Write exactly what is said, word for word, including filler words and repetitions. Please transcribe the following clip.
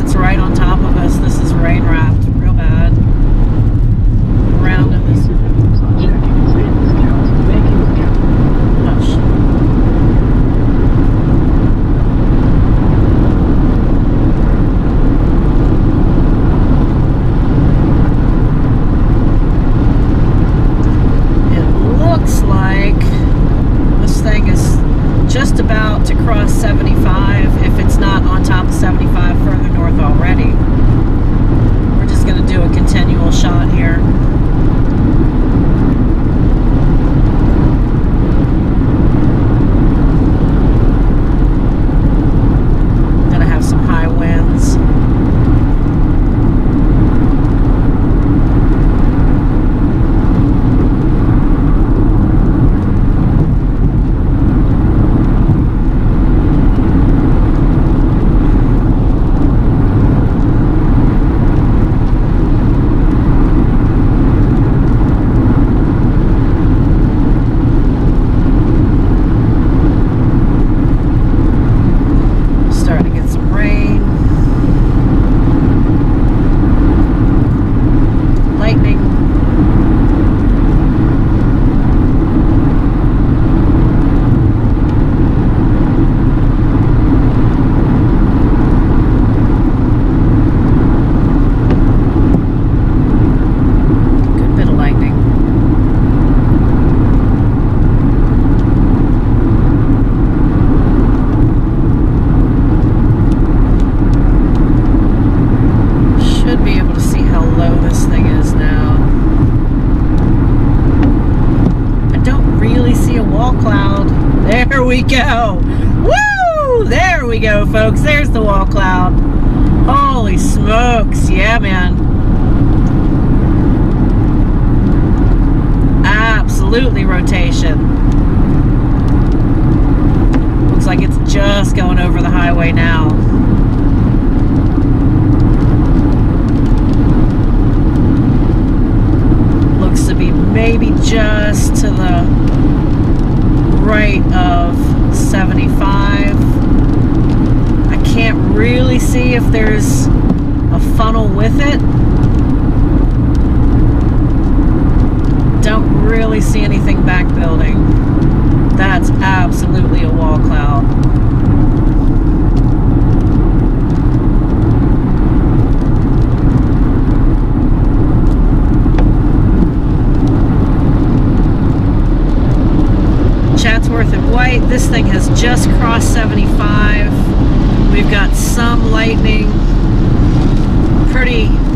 us. It's right on top of us. This is rain wrapped real bad. Round of this. We go. Woo! There we go, folks. There's the wall cloud. Holy smokes. Yeah, man. Absolutely rotation. Looks like it's just going over the highway now. Looks to be maybe just to the right of seventy-five. I can't really see if there's a funnel with it. Don't really see anything back building. That's absolutely a wall cloud. Chatsworth and White. This thing has just crossed seventy-five. We've got some lightning. Pretty